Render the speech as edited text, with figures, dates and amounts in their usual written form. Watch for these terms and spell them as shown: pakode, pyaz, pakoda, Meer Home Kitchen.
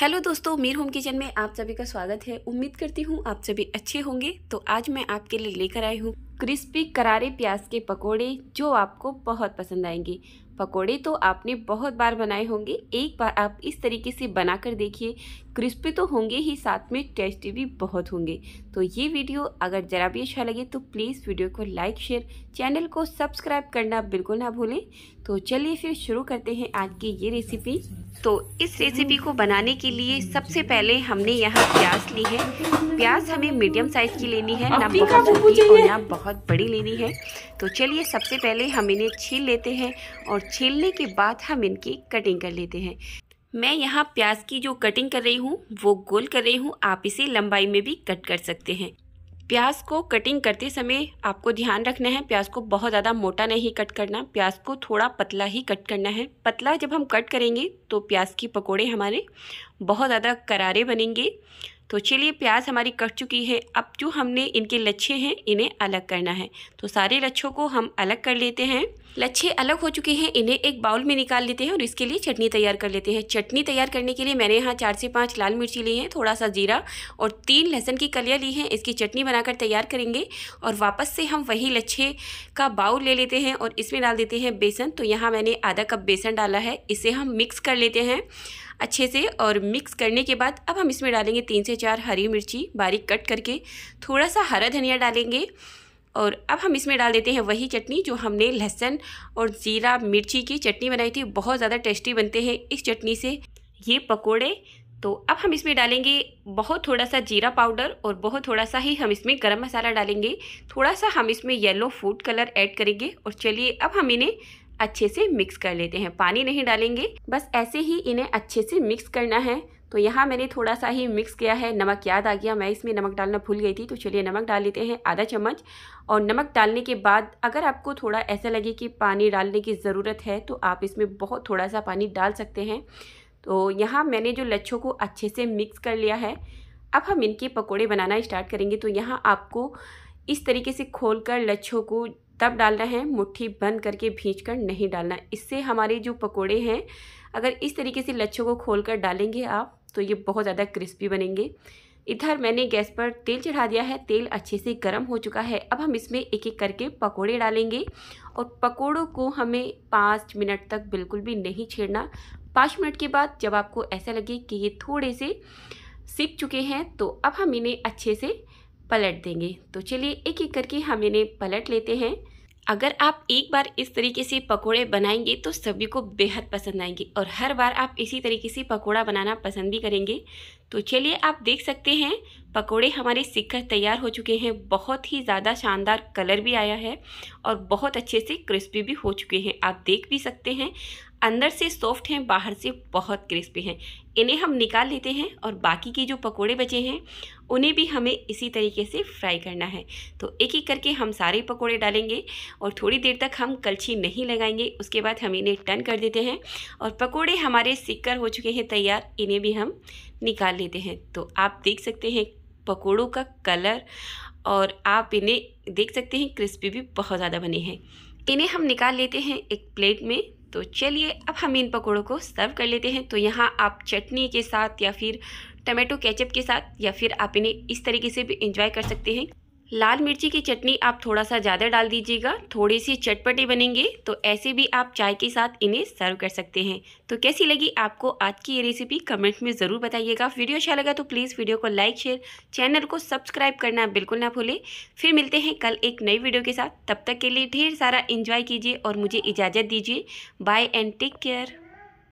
Hello दोस्तों, Mir home kitchen में आप सभी का स्वागत है। उम्मीद करती हूँ आप सभी अच्छे होंगे। तो आज मैं आपके लिए लेकर आई हूँ क्रिस्पी करारे प्याज के पकोड़े, जो आपको बहुत पसंद आएंगे। पकोड़े तो आपने बहुत बार बनाए होंगे, एक बार आप इस तरीके से बनाकर देखिए। क्रिस्पी तो होंगे ही, साथ में टेस्टी भी बहुत होंगे। तो ये वीडियो अगर ज़रा भी अच्छा लगे तो प्लीज़ वीडियो को लाइक, शेयर, चैनल को सब्सक्राइब करना बिल्कुल ना भूलें। तो चलिए फिर शुरू करते हैं आज की ये रेसिपी। तो इस रेसिपी को बनाने के लिए सबसे पहले हमने यहाँ प्याज ली है। प्याज हमें मीडियम साइज की लेनी है, ना बहुत छोटी और ना बहुत बड़ी लेनी है। तो चलिए सबसे पहले हम इन्हें छील लेते हैं और छीलने के बाद हम इनकी कटिंग कर लेते हैं। मैं यहाँ प्याज की जो कटिंग कर रही हूँ वो गोल कर रही हूँ, आप इसे लंबाई में भी कट कर सकते हैं। प्याज को कटिंग करते समय आपको ध्यान रखना है, प्याज को बहुत ज़्यादा मोटा नहीं कट करना, प्याज को थोड़ा पतला ही कट करना है। पतला जब हम कट करेंगे तो प्याज के पकोड़े हमारे बहुत ज़्यादा करारे बनेंगे। तो चलिए प्याज हमारी कट चुकी है। अब जो हमने इनके लच्छे हैं इन्हें अलग करना है, तो सारे लच्छों को हम अलग कर लेते हैं। लच्छे अलग हो चुके हैं, इन्हें एक बाउल में निकाल लेते हैं और इसके लिए चटनी तैयार कर लेते हैं। चटनी तैयार करने के लिए मैंने यहाँ 4 से 5 लाल मिर्ची ली हैं, थोड़ा सा जीरा और 3 लहसुन की कलियाँ ली हैं। इसकी चटनी बनाकर तैयार करेंगे और वापस से हम वही लच्छे का बाउल ले लेते हैं और इसमें डाल देते हैं बेसन। तो यहाँ मैंने आधा कप बेसन डाला है, इसे हम मिक्स कर लेते हैं अच्छे से। और मिक्स करने के बाद अब हम इसमें डालेंगे 3 से 4 हरी मिर्ची बारीक कट करके, थोड़ा सा हरा धनिया डालेंगे। और अब हम इसमें डाल देते हैं वही चटनी जो हमने लहसुन और ज़ीरा मिर्ची की चटनी बनाई थी। बहुत ज़्यादा टेस्टी बनते हैं इस चटनी से ये पकोड़े। तो अब हम इसमें डालेंगे बहुत थोड़ा सा जीरा पाउडर और बहुत थोड़ा सा ही हम इसमें गरम मसाला डालेंगे। थोड़ा सा हम इसमें येलो फूड कलर ऐड करेंगे। और चलिए अब हम इन्हें अच्छे से मिक्स कर लेते हैं, पानी नहीं डालेंगे, बस ऐसे ही इन्हें अच्छे से मिक्स करना है। तो यहाँ मैंने थोड़ा सा ही मिक्स किया है, नमक याद आ गया, मैं इसमें नमक डालना भूल गई थी। तो चलिए नमक डाल लेते हैं, आधा चम्मच। और नमक डालने के बाद अगर आपको थोड़ा ऐसा लगे कि पानी डालने की ज़रूरत है तो आप इसमें बहुत थोड़ा सा पानी डाल सकते हैं। तो यहाँ मैंने जो लच्छों को अच्छे से मिक्स कर लिया है, अब हम इनके पकौड़े बनाना स्टार्ट करेंगे। तो यहाँ आपको इस तरीके से खोल कर लच्छों को तब डालना है, मुट्ठी बंद करके भींच कर नहीं डालना। इससे हमारे जो पकोड़े हैं, अगर इस तरीके से लच्छों को खोलकर डालेंगे आप तो ये बहुत ज़्यादा क्रिस्पी बनेंगे। इधर मैंने गैस पर तेल चढ़ा दिया है, तेल अच्छे से गर्म हो चुका है। अब हम इसमें एक एक करके पकोड़े डालेंगे और पकोड़ों को हमें 5 मिनट तक बिल्कुल भी नहीं छेड़ना। 5 मिनट के बाद जब आपको ऐसा लगे कि ये थोड़े से सिक चुके हैं तो अब हम इन्हें अच्छे से पलट देंगे। तो चलिए एक एक करके हम इन्हें पलट लेते हैं। अगर आप एक बार इस तरीके से पकोड़े बनाएंगे तो सभी को बेहद पसंद आएंगे और हर बार आप इसी तरीके से पकोड़ा बनाना पसंद भी करेंगे। तो चलिए आप देख सकते हैं पकोड़े हमारे सिककर तैयार हो चुके हैं। बहुत ही ज़्यादा शानदार कलर भी आया है और बहुत अच्छे से क्रिस्पी भी हो चुके हैं। आप देख भी सकते हैं, अंदर से सॉफ्ट हैं, बाहर से बहुत क्रिस्पी हैं। इन्हें हम निकाल लेते हैं और बाकी के जो पकोड़े बचे हैं उन्हें भी हमें इसी तरीके से फ्राई करना है। तो एक एक करके हम सारे पकोड़े डालेंगे और थोड़ी देर तक हम कलछी नहीं लगाएंगे। उसके बाद हम इन्हें टर्न कर देते हैं और पकोड़े हमारे सिककर हो चुके हैं तैयार, इन्हें भी हम निकाल लेते हैं। तो आप देख सकते हैं पकोड़ों का कलर, और आप इन्हें देख सकते हैं क्रिस्पी भी बहुत ज़्यादा बने हैं। इन्हें हम निकाल लेते हैं एक प्लेट में। तो चलिए अब हम इन पकोड़ों को सर्व कर लेते हैं। तो यहाँ आप चटनी के साथ या फिर टमाटो केचप के साथ या फिर आप इन्हें इस तरीके से भी इंजॉय कर सकते हैं। लाल मिर्ची की चटनी आप थोड़ा सा ज़्यादा डाल दीजिएगा, थोड़ी सी चटपटे बनेंगे। तो ऐसे भी आप चाय के साथ इन्हें सर्व कर सकते हैं। तो कैसी लगी आपको आज की ये रेसिपी, कमेंट में ज़रूर बताइएगा। वीडियो अच्छा लगा तो प्लीज़ वीडियो को लाइक, शेयर, चैनल को सब्सक्राइब करना बिल्कुल ना भूलें। फिर मिलते हैं कल एक नई वीडियो के साथ, तब तक के लिए ढेर सारा इंजॉय कीजिए और मुझे इजाज़त दीजिए। Bye and take care.